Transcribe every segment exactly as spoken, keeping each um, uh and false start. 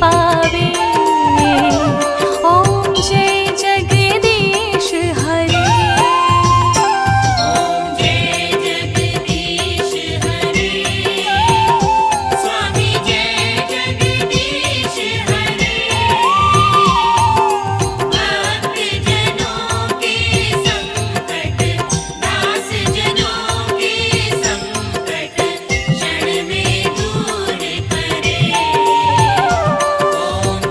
पावे। ओम जय जगदीश हरे, ओम जय जगदीश हरे, स्वामी जय जगदीश हरे। भक्त जनों के संकट, दास जनों के संकट, क्षण में दूर करे। ओम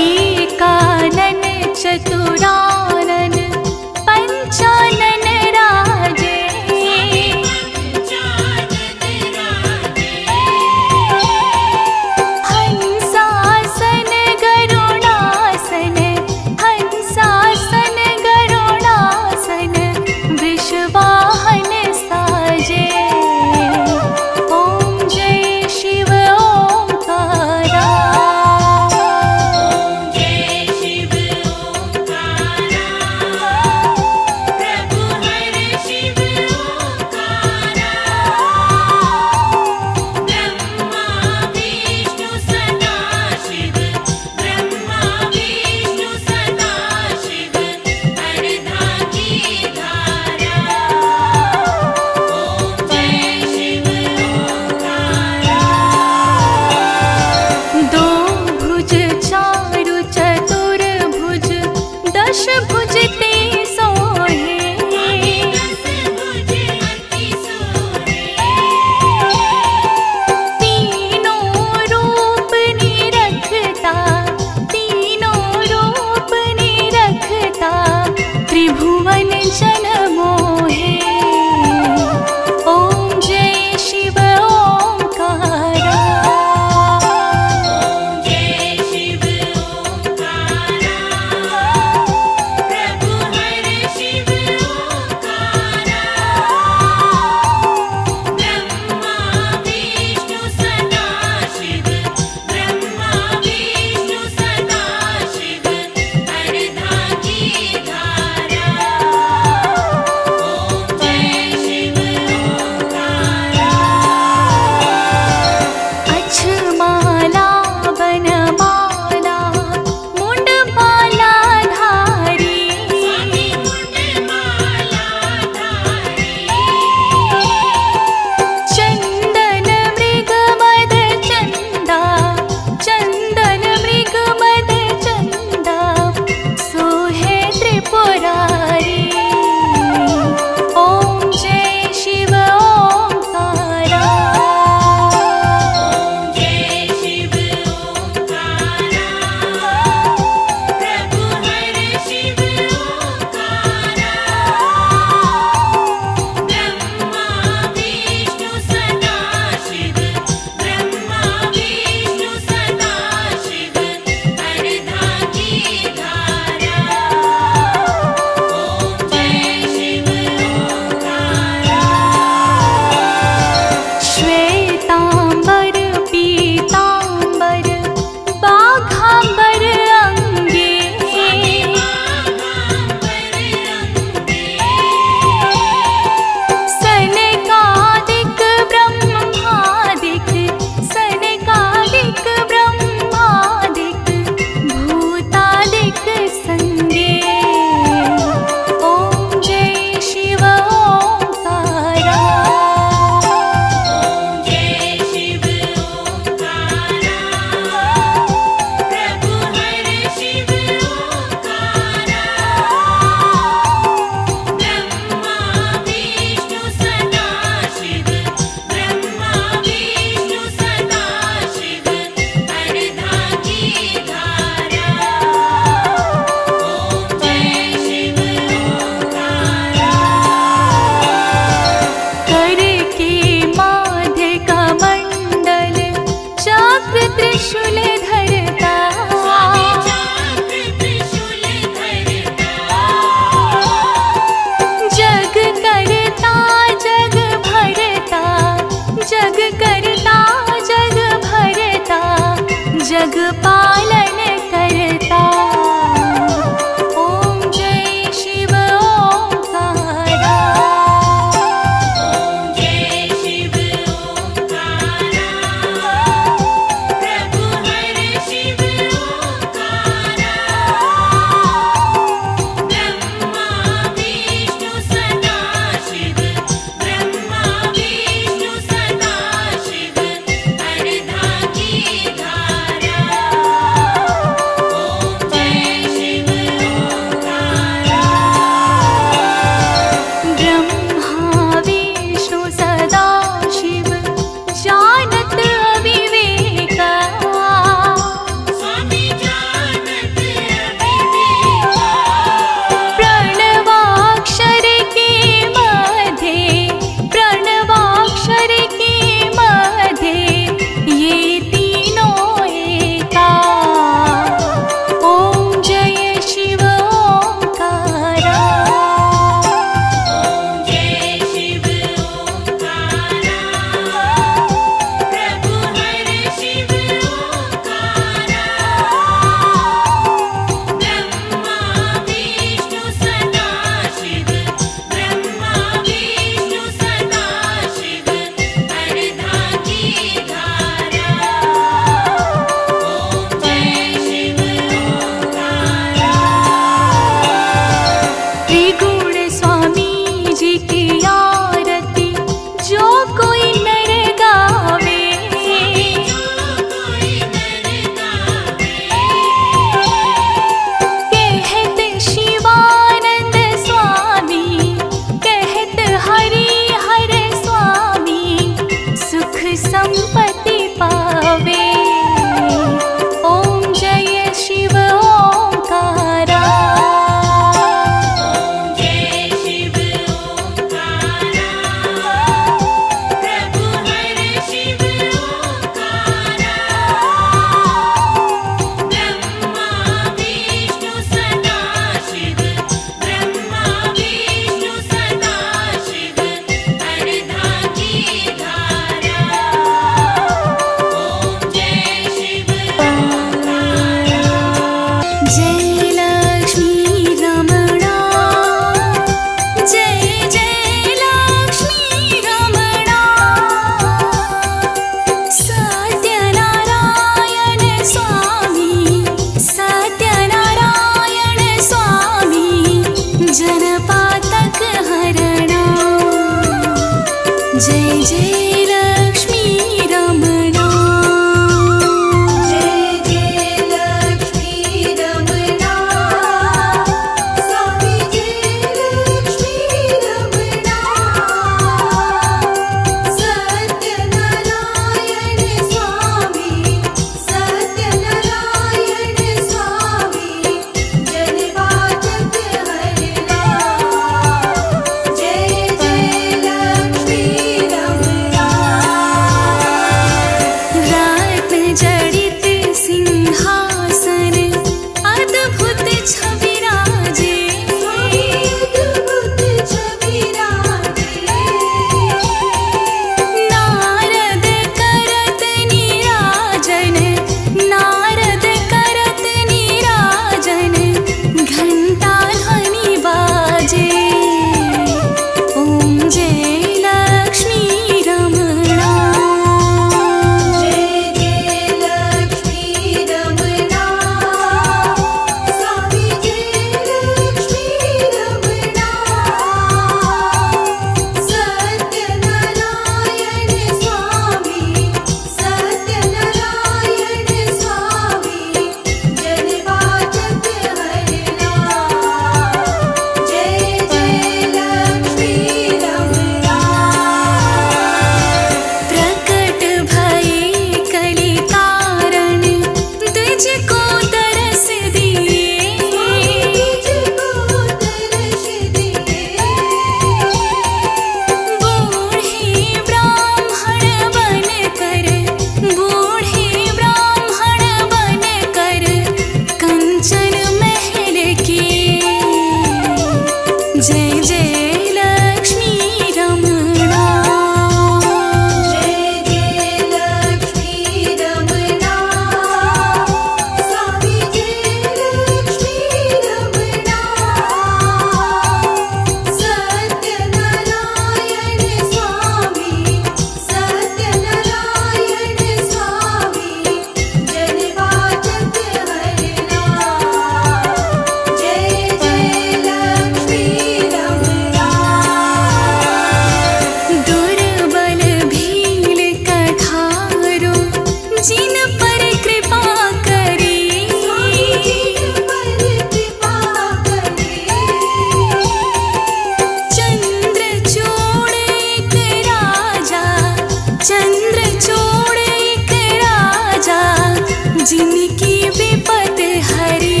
की विपत हरी।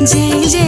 जय जय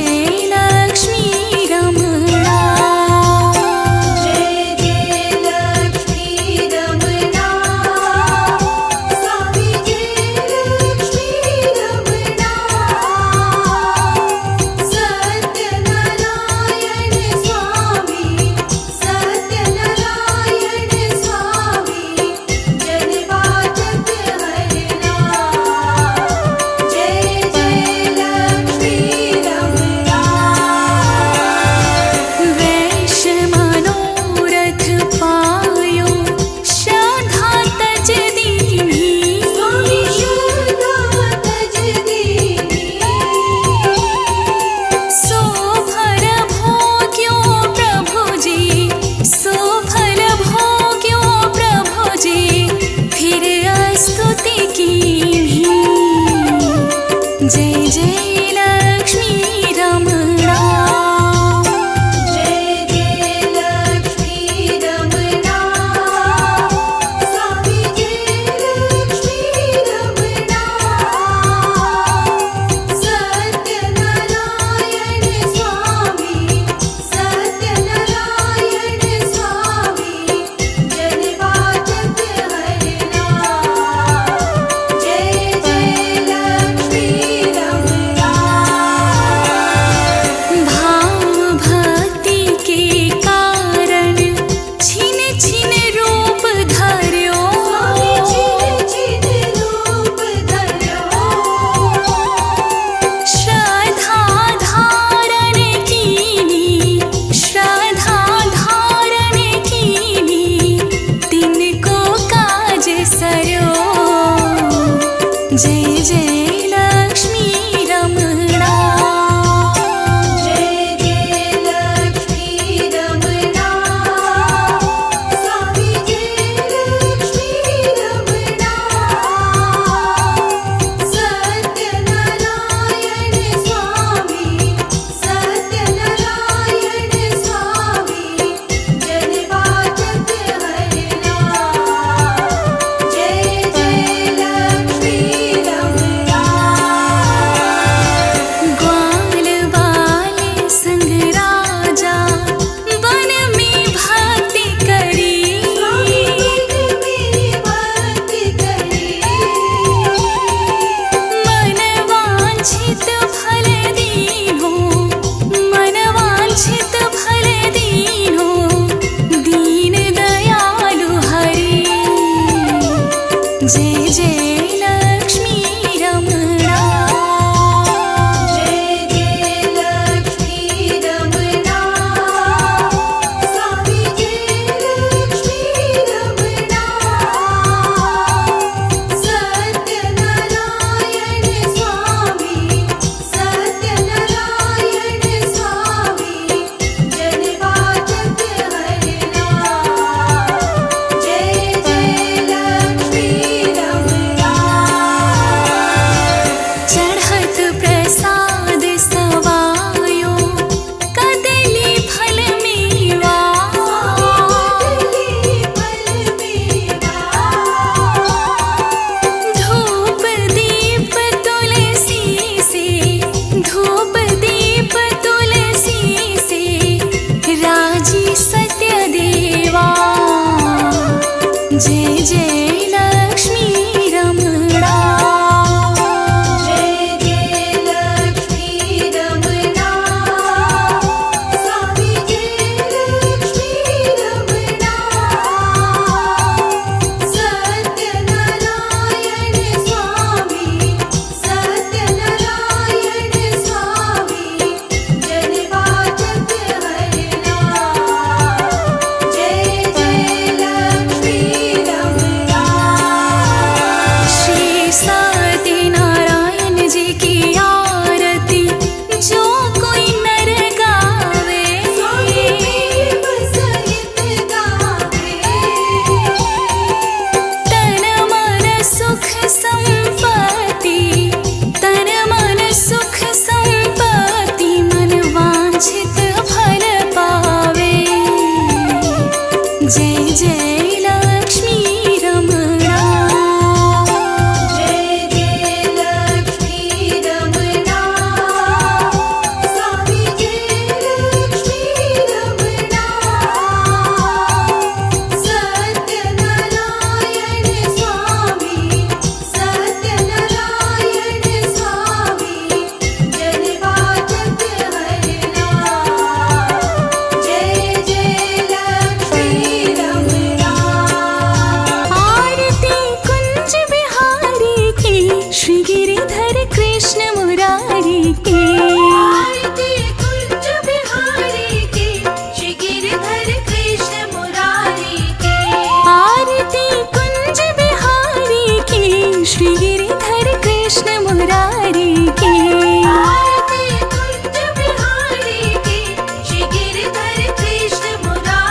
जय जय लक्ष्मी रमणा। जय गिरिधर कृष्ण मुरारी के, आरती कुंज बिहारी के, श्री गिरिधर कृष्ण मुरारी के, आरती कुंज बिहारी के, श्री गिरिधर कृष्ण मुरारी के, आरती कुंज बिहारी के, श्री गिरिधर कृष्ण मुरारी के।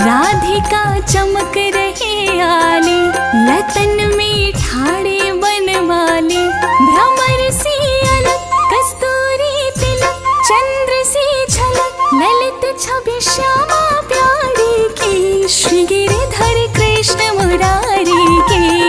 राधिका चमक रहे आले, लतन में ठाड़े बनवाले, भ्रमर से अलग कस्तूरी तिलक, चंद्र से झलक ललित छवि श्यामा प्यारी की, श्री गिरिधर कृष्ण मुरारी की।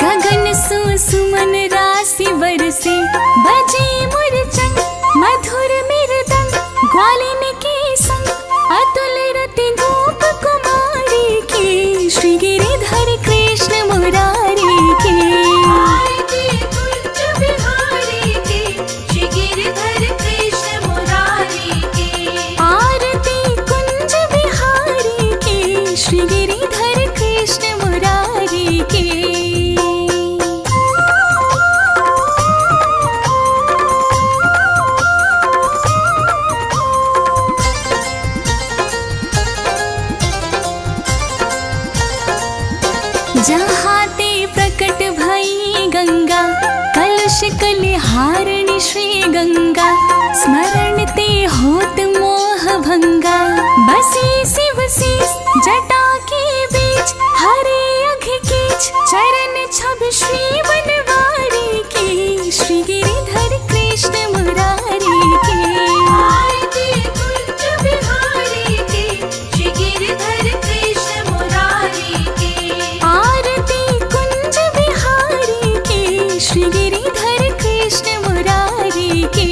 गगन सुसुमन राशि बरसे, बजे मुरचंग मधुर मृदंग, ग्वालिन के संग अतुल रति धूप कुमारी की, श्री गिरिधर कृष्ण मुरारी की। आरती कुंज बिहारी की, श्री गिरिधर कृष्ण मुरारी की, आरती कुंज बिहारी की, श्री गिरिधर कृष्ण मुरारी की। कलिहारिणी श्री गंगा, स्मरण ते होत मोह भंगा, बसी शिव शीश जटा के बीच, हरे अघ कीच चरण छवि श्री बनवारी की, श्री गिरिधर कृष्ण मुरारी की। श्री गिरिधर कृष्ण मुरारी के।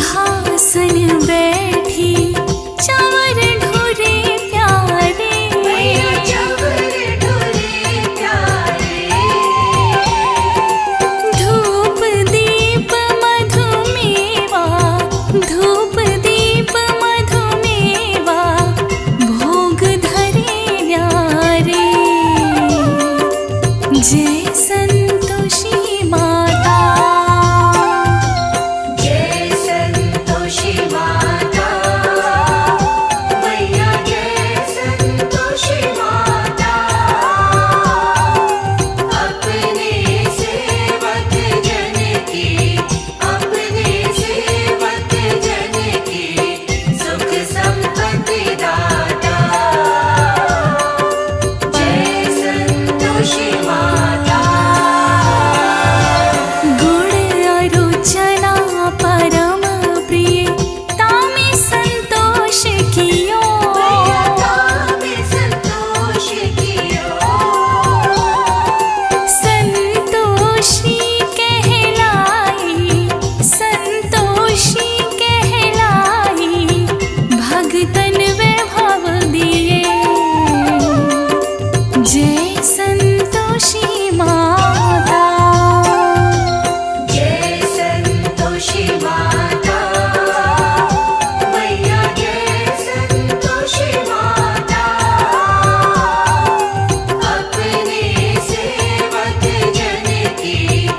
सिंहासन बैठी चवर ढोरे प्यारे, चवर ढोरे प्यारे, धूप दीप मधुमेवा, धूप दीप मधुमेवा, भोग धरे न्यारे। जय संतोषी माता, जय संतोषी माता, भैया जय संतोषी माता, अपने सेवक जन की, अपने सेवक जन की सुख संपत्ति दाता। जय संतोषी माता, जय संतोषी माता, जय संतोषी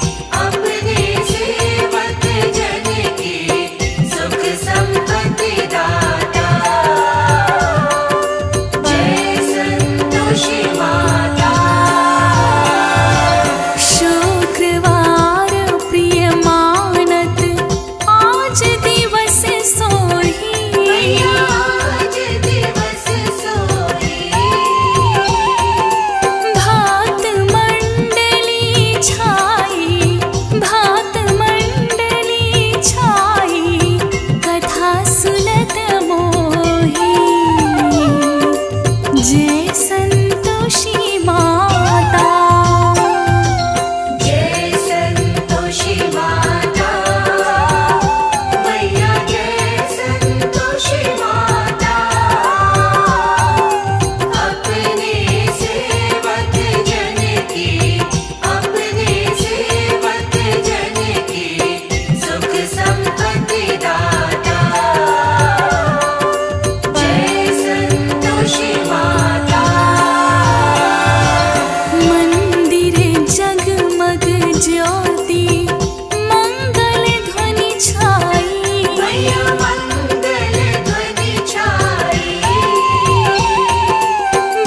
माता, भैया जय संतोषी माता, अपने सेवक जन की, अपने सेवक जन की सुख संपत्ति दाता। जय संतोषी माता, ज्योति मंगल ध्वनि छाई, भैया मंगल ध्वनि छाई,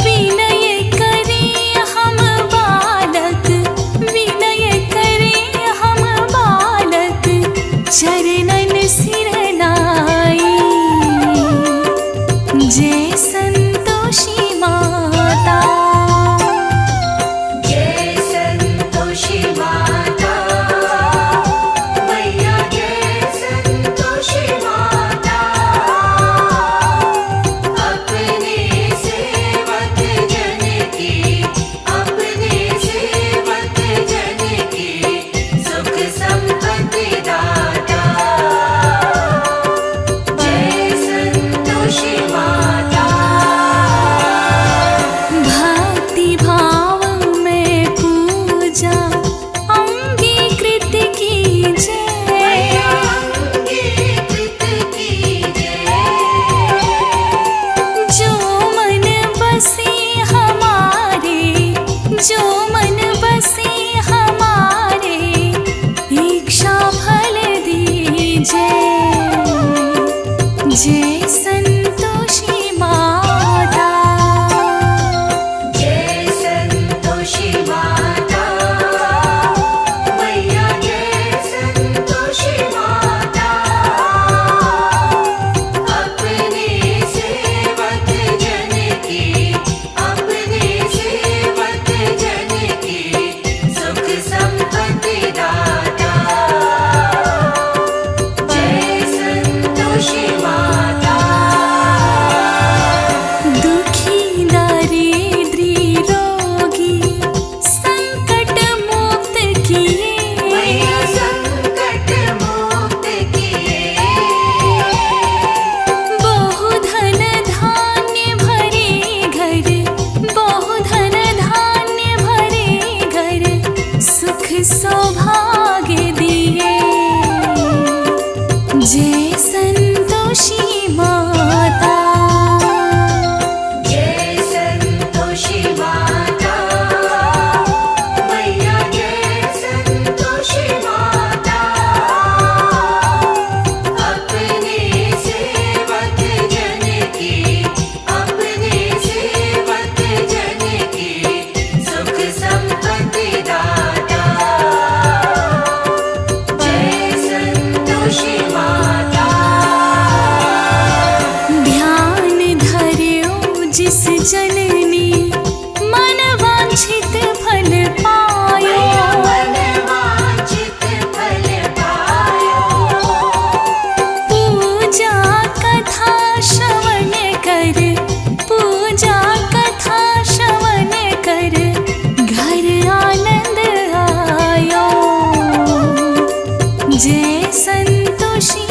विनय करे हम बालक, विनय करे हम बालक, चरणन सिर नाई। जय संतोषी माता, जय संतोषी माता, जो मन बसे हमारे इच्छा फल दीजे। जय संतोषी माता, जय संतोषी माता, भैया जय संतोषी माता, अपने सेवक जन की, अपने सेवक जन की सुख संपत्ति दाता। जय संतोषी माता। संतोषी माता, जय संतोषी माता, मैया जय संतोषी माता, अपने सेवक जन की, अपने सेवक जन की सुख संपत्ति दाता, जय संतोषी माता। जिस जन ने मन वांछित फल पायो, मन वांछित फल पायो, पूजा कथा श्रवण कर, पूजा कथा श्रवण कर, घर आनंद आयो, जय संतोषी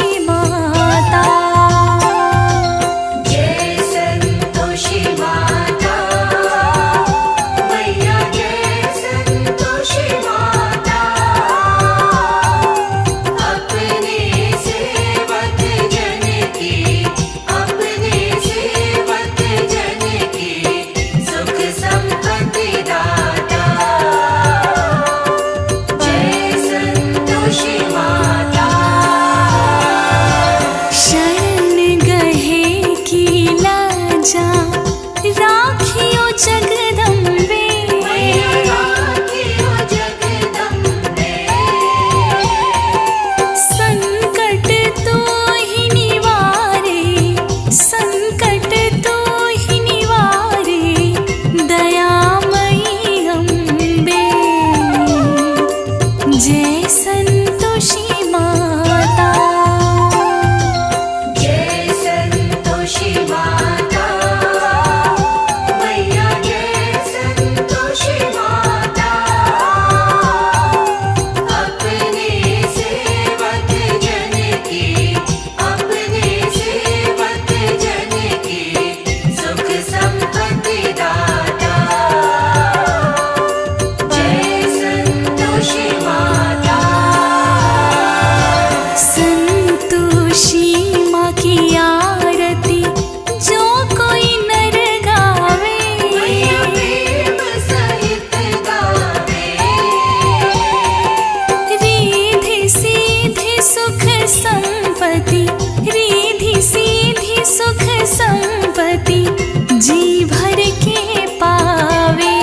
जी भर के पावे,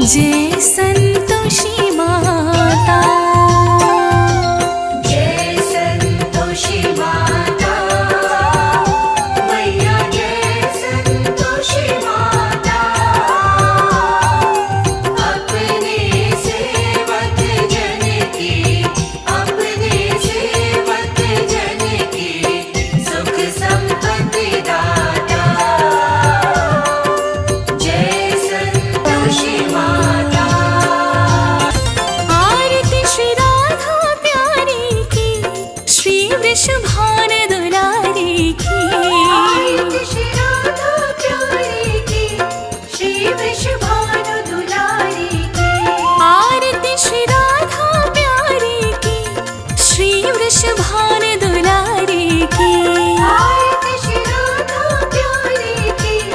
जय संतोषी माता, जय संतोषी माता, मैया जय संतोषी माता, अपने सेवक जन की, अपने सेवक जन की सुख संपत्ति दाता, शुभान दुलारी की, आरती श्री राधा प्यारी की, श्री विषभान दुलारी की, आरती श्री राधा प्यारी की, श्री विषभान दुलारी की, आरती श्री राधा प्यारी की,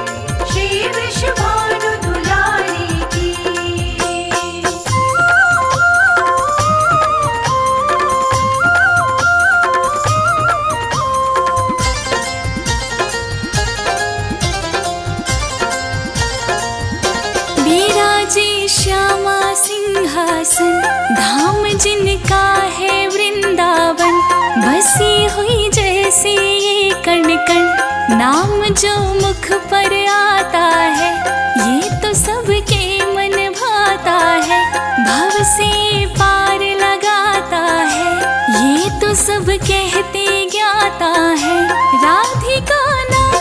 श्री विषभान दुलारी की। श्यामा सिंहासन धाम जिनका है वृंदावन, बसी हुई जैसे ये कण कण, नाम जो मुख पर आता है, ये तो सबके मन भाता है, भव से पार लगाता है, ये तो सब कहते ज्ञाता है, राधिका नाम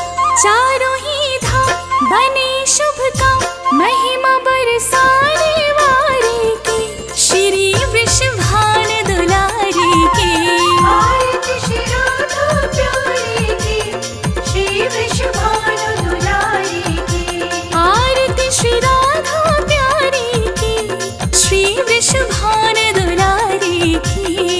चारों ही धाम बने शुभ काम, महिमा बरसाने वाली की, श्री विषभान दुलारी की, आरती श्री राधा प्यारी की, श्री विषभान दुलारी की, आरती श्री राधा प्यारी की, श्री विषभान दुलारी की।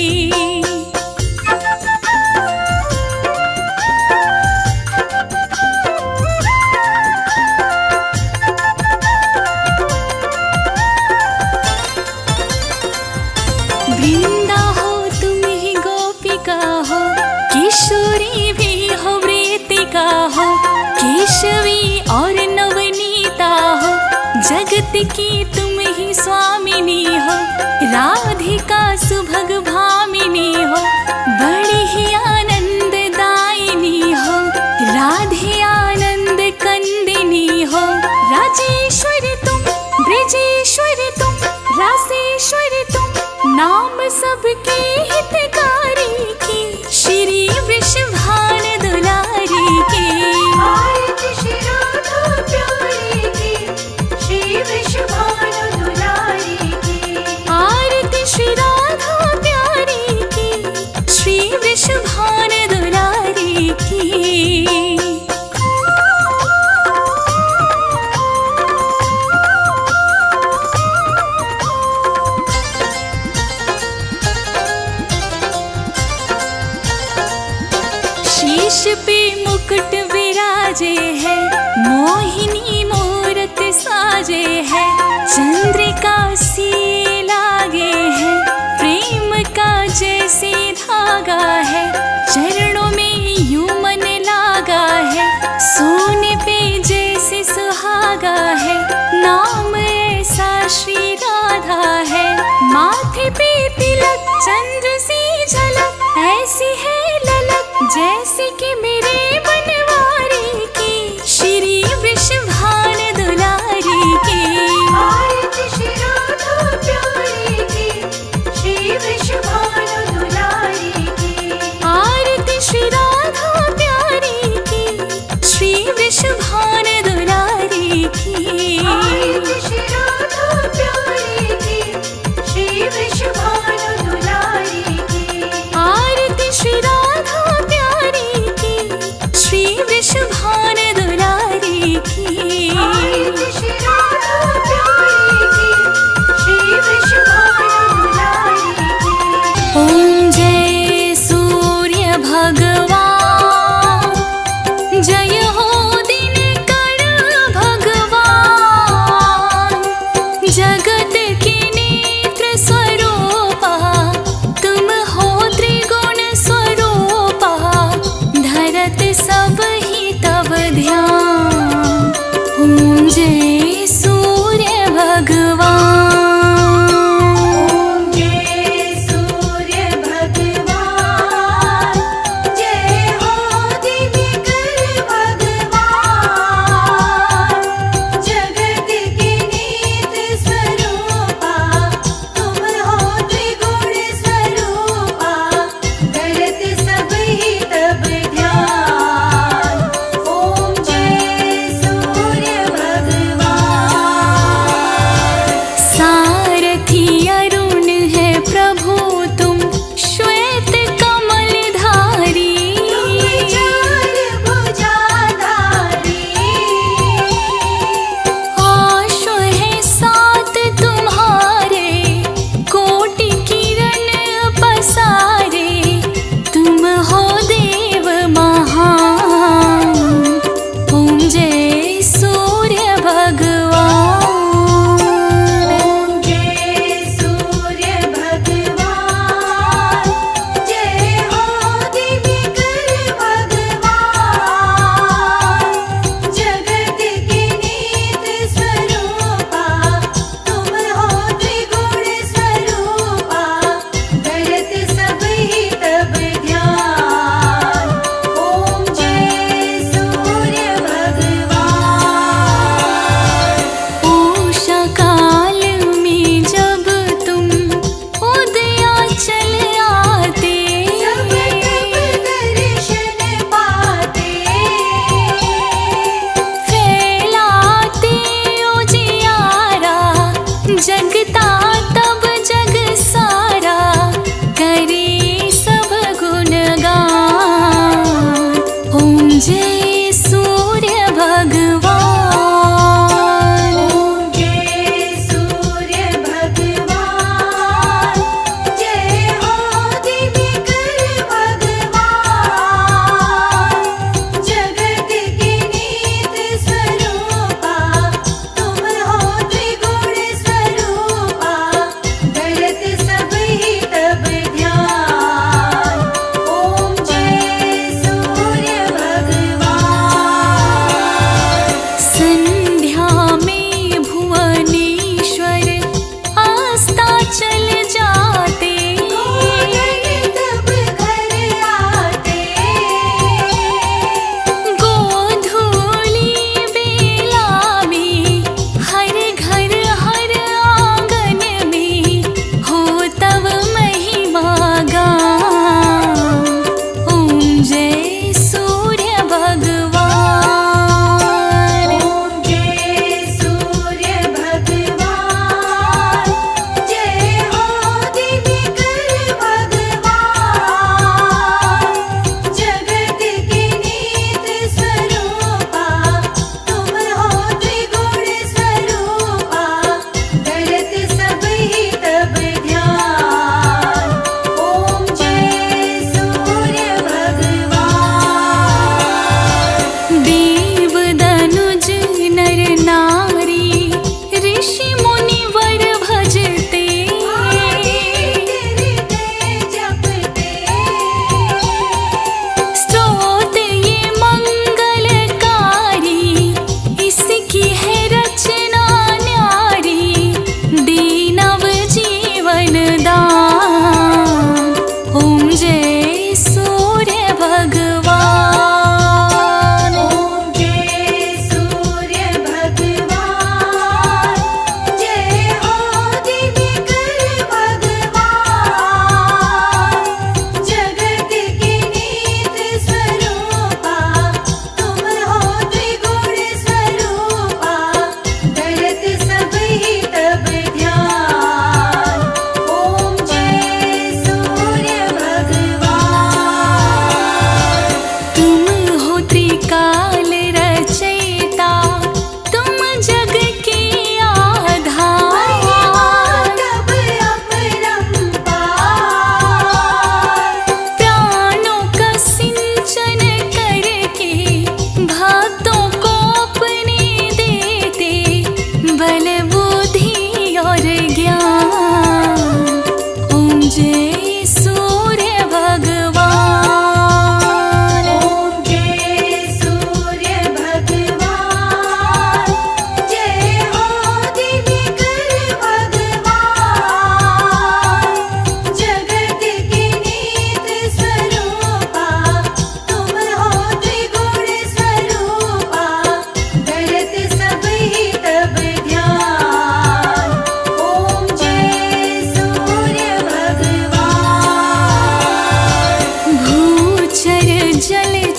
की तुम ही स्वामिनी हो, राधिका सुभग भामिनी हो, बड़ी ही आनंद दायिनी हो, राधे आनंद कंदिनी हो। राजेश्वर तुम, ब्रजेश्वर तुम, रासेश्वर तुम, नाम सबके हितकारी की, श्री वृषभान दुलारी की।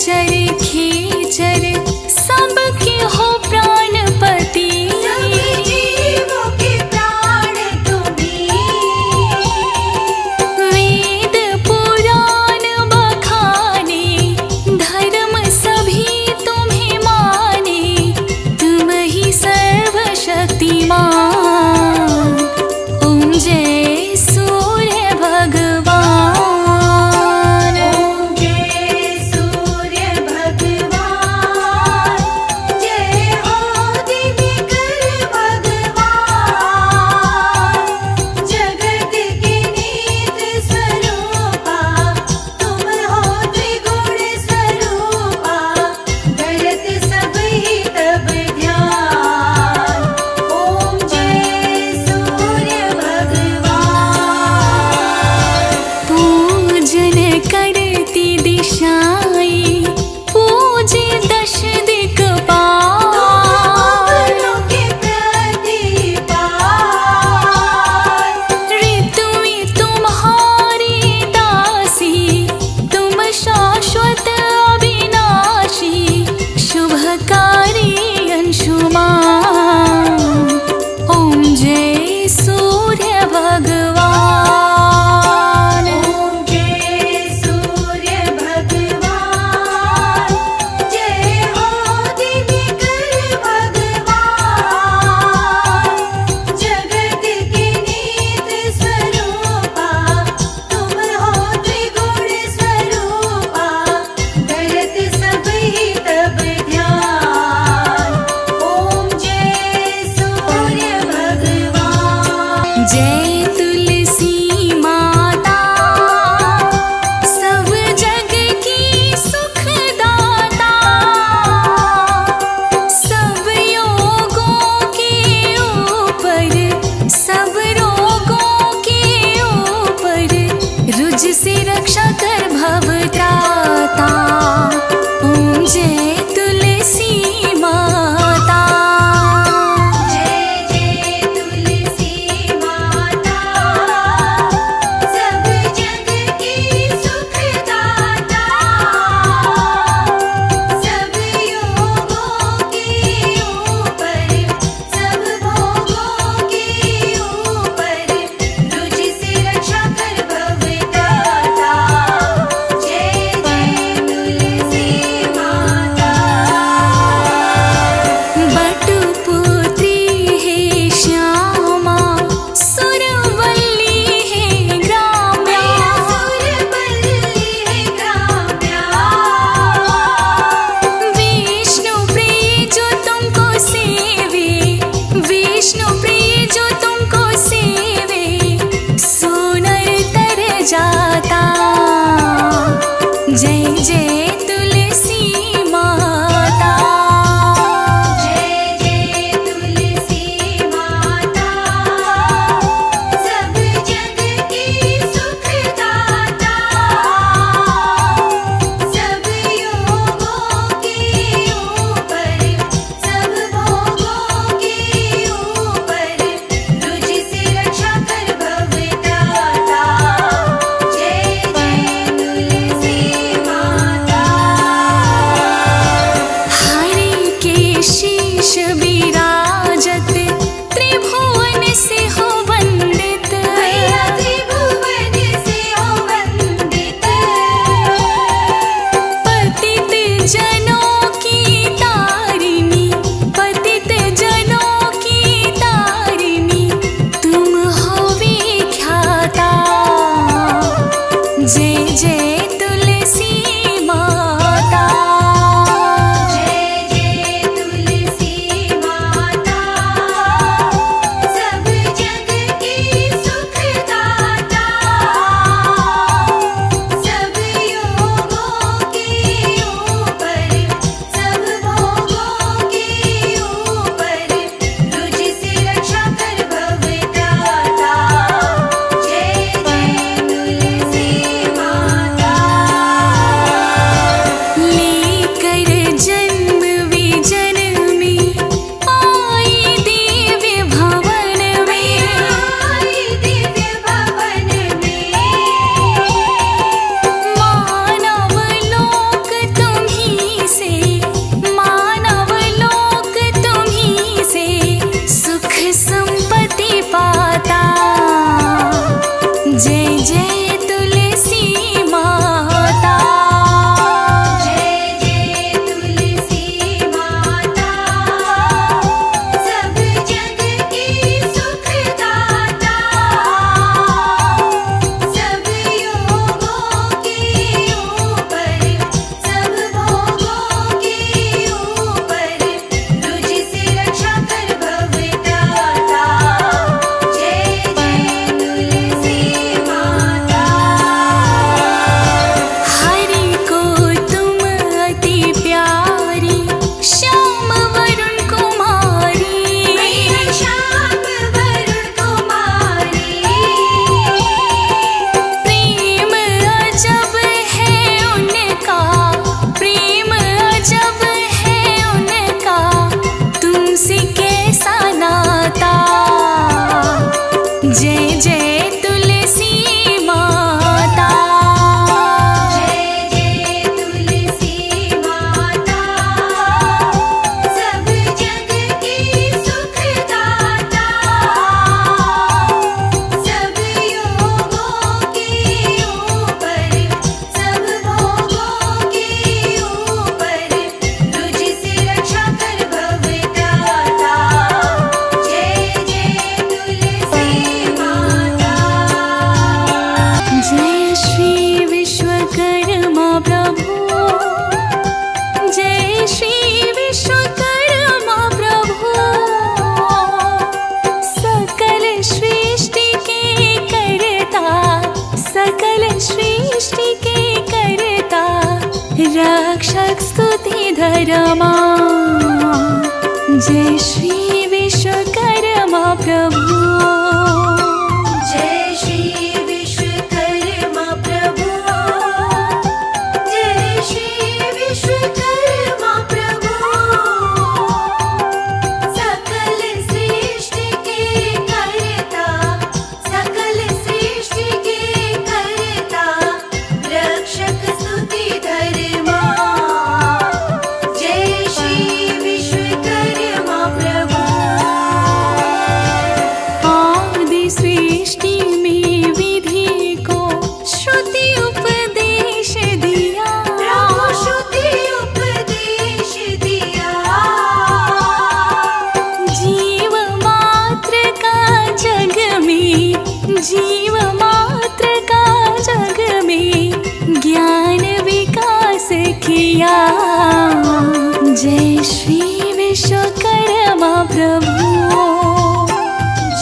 खींचर खींचर सबके हो प्राणपति, सब जीवों के प्राण तुम्हें। वेद पुराण बखाने धर्म सभी तुम्हें माने, तुम ही सर्वशक्तिमान, ओम जय सूर्य भगवान। शक स्तुति धरमा जय श्री विश्वकर्मा प्रभु जय श्री विश्वकर्मा प्रभु जय श्री विश्वकर्मा प्रभु सकल सृष्टि के कर्ता सकल सृष्टि के कर्ता रक्षक स्तुति धर्मा जय श्री विश्वकर्मा प्रभु। आदि सृष्टि में विधि को श्रुति उपदेश दिया प्रभु श्रुति उपदेश दिया जीव मात्र का जग में जीव मात्र का जग में ज्ञान विकास किया जय श्री विश्वकर्मा प्रभु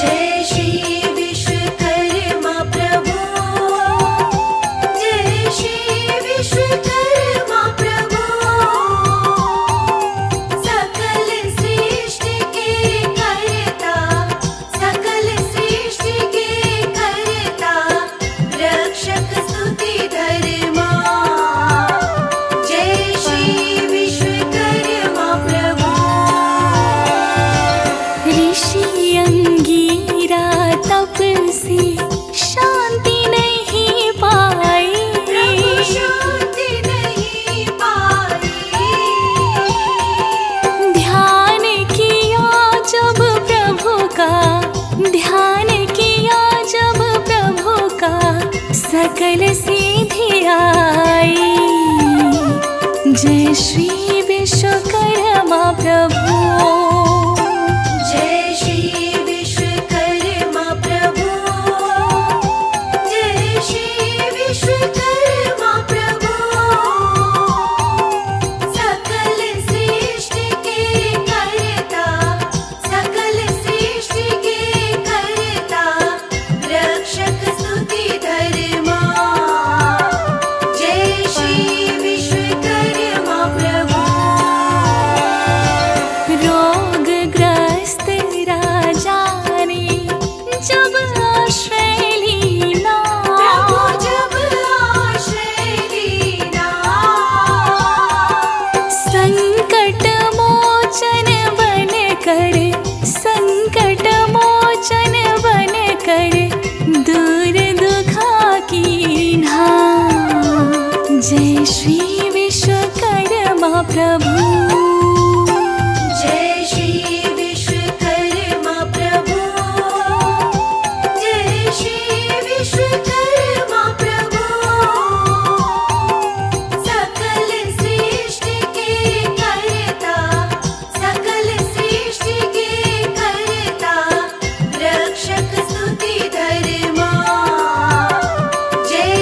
जय श्री विश्वकर्मा प्रभु जय श्री विश्वकर्मा प्रभु सकल सृष्टि के कर्ता सकल सृष्टि के कर्ता रक्षक स्तुति धर्मा जय श्री विश्वकर्मा प्रभु। ऋषि अंगीरा तप से शांति नहीं पाई प्रभु शांति नहीं पाई ध्यान किया जब प्रभु का ध्यान किया जब प्रभु का सकल सिद्धि आई जय श्री विश्वकर्मा प्रभु जय श्री विश्वकर्मा प्रभु जय श्री विश्वकर्मा प्रभु सकल सृष्टि के कर्ता सकल सृष्टि के कर्ता रक्षक स्तुति धर्मा जय श्री विश्वकर्मा प्रभु। रोग ग्रस्त राजा ने जब आश्रय लीना प्रभु जब आश्रय लीना संकट मोचन बन कर संकट मोचन बन कर दूर दुखा कीन्हा जय श्री विश्वकर्मा प्रभु जय श्री विश्वकर्मा प्रभु जय श्री विश्वकर्मा प्रभु सकल सृष्टि के कर्ता सकल सृष्टि के कर्ता रक्षक स्तुति धर्मा जय श्री विश्वकर्मा प्रभु।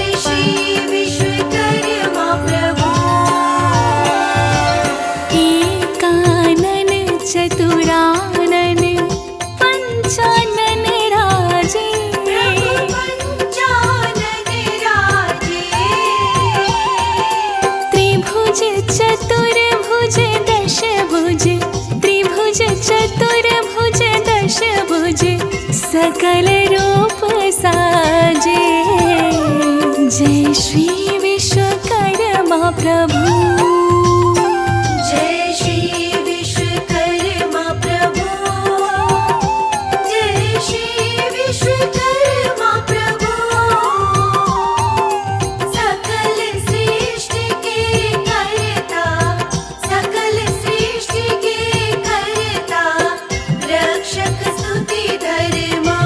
एकानन चतुरानन पंचानन राजे प्रभु पंचानन राजे त्रिभुज चतुर्भुज दशभुज त्रिभुज चतुर्भुज दशभुज सकल रूप साजे जय श्री विश्वकर्मा प्रभु जय श्री विश्वकर्मा प्रभु जय श्री विश्वकर्मा प्रभु सकल सृष्टि के कर्ता सकल सृष्टि के कर्ता रक्षक स्तुति धर्मा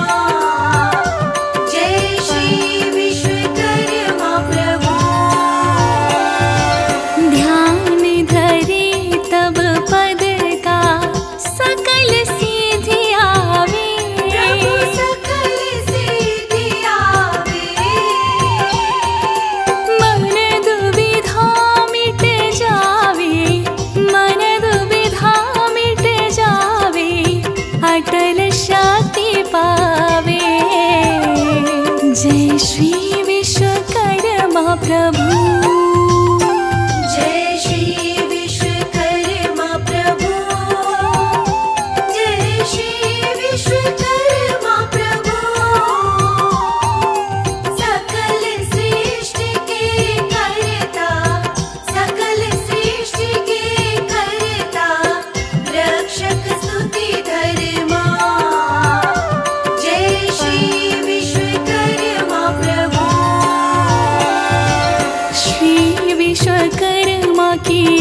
जय श्री विश्वकर्मा प्रभु।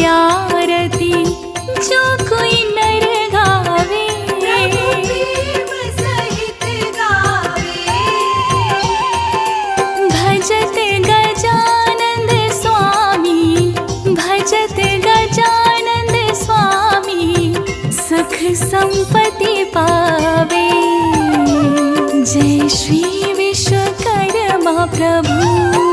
प्यारती जो कोई नर गावे प्रभु प्रेम सहित गावे। भजत गजानंद स्वामी भजत गजानंद स्वामी सुख संपत्ति पावे। जय श्री विश्वकर्मा प्रभु।